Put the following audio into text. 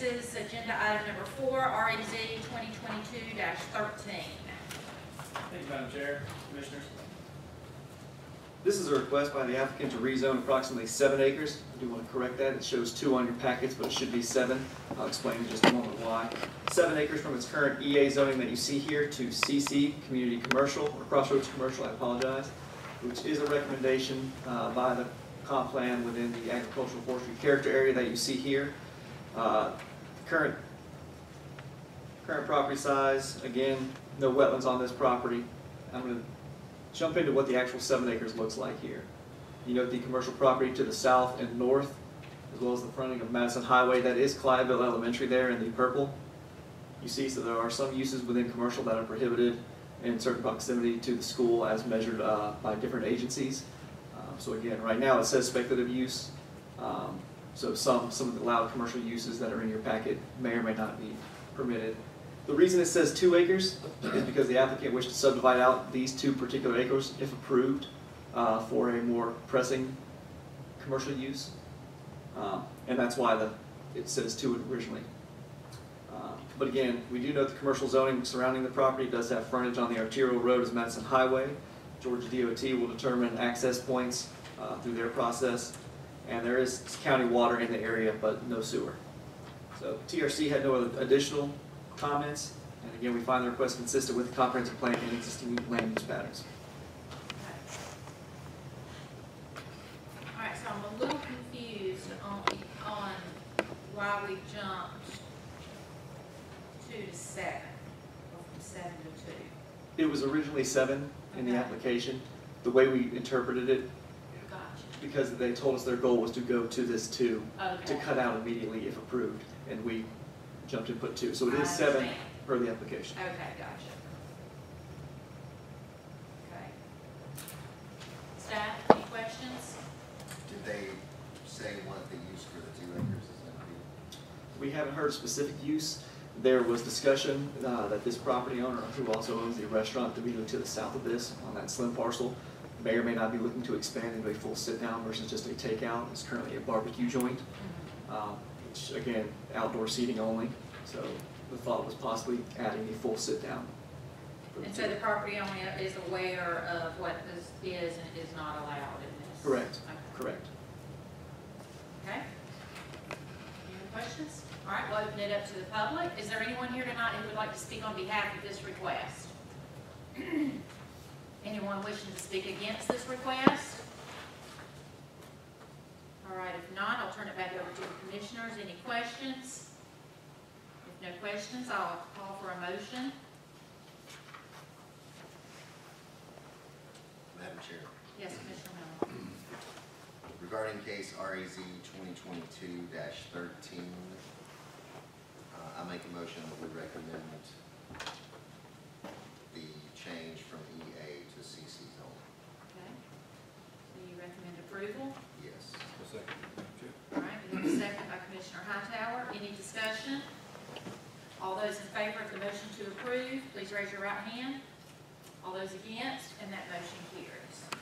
This is agenda item number 4, REZ-2022-13. Thank you, Madam Chair. Commissioners. This is a request by the applicant to rezone approximately 7 acres. I do want to correct that. It shows 2 on your packets, but it should be 7. I'll explain in just a moment why. 7 acres from its current E-A zoning that you see here to C-C, community commercial, or crossroads commercial, I apologize, which is a recommendation by the comp plan within the agricultural forestry character area that you see here. Current property size, again, no wetlands on this property. I'm going to jump into what the actual 7 acres looks like here. You note the commercial property to the south and north, as well as the fronting of Madison Highway. That is Clydeville Elementary there in the purple. You see, so there are some uses within commercial that are prohibited in certain proximity to the school as measured by different agencies. So again, right now it says speculative use. So some of the allowed commercial uses that are in your packet may or may not be permitted. The reason it says 2 acres is because the applicant wished to subdivide out these 2 particular acres, if approved, for a more pressing commercial use. And that's why it says 2 originally. But again, we do note the commercial zoning surrounding the property does have frontage on the arterial road as Madison Highway. Georgia DOT will determine access points through their process. And there is county water in the area, but no sewer. So TRC had no additional comments, and again, we find the request consistent with the comprehensive plan and existing land use patterns. Okay. All right, so I'm a little confused on why we jumped 2 to 7, or from 7 to 2. It was originally 7 in the application. The way we interpreted it, because they told us their goal was to go to this 2 to cut out immediately if approved, and we jumped and put 2. So it is 7 per the application. Okay, gotcha. Okay. Staff, any questions? Did they say what the use for the 2 acres is going to be? We haven't heard specific use. There was discussion that this property owner, who also owns the restaurant immediately to the south of this on that slim parcel, may or may not be looking to expand into a full sit-down versus just a takeout. It's currently a barbecue joint. Which again, outdoor seating only. So the thought was possibly adding a full sit-down. And so the property owner is aware of what this is and is not allowed in this? Correct. Okay. Correct. Okay. Any questions? All right, we'll open it up to the public. Is there anyone here tonight who would like to speak on behalf of this request? Anyone wishing to speak against this request? All right, if not, I'll turn it back over to the commissioners. Any questions? If no questions, I'll call for a motion. Madam Chair. Yes, Commissioner Miller. Regarding case REZ 2022-13, I make a motion that we recommend the change from EA to CC zone. Okay. So you recommend approval? Yes. Second. All right, we have a second by Commissioner Hightower. Any discussion? All those in favor of the motion to approve, please raise your right hand. All those against, and that motion carries.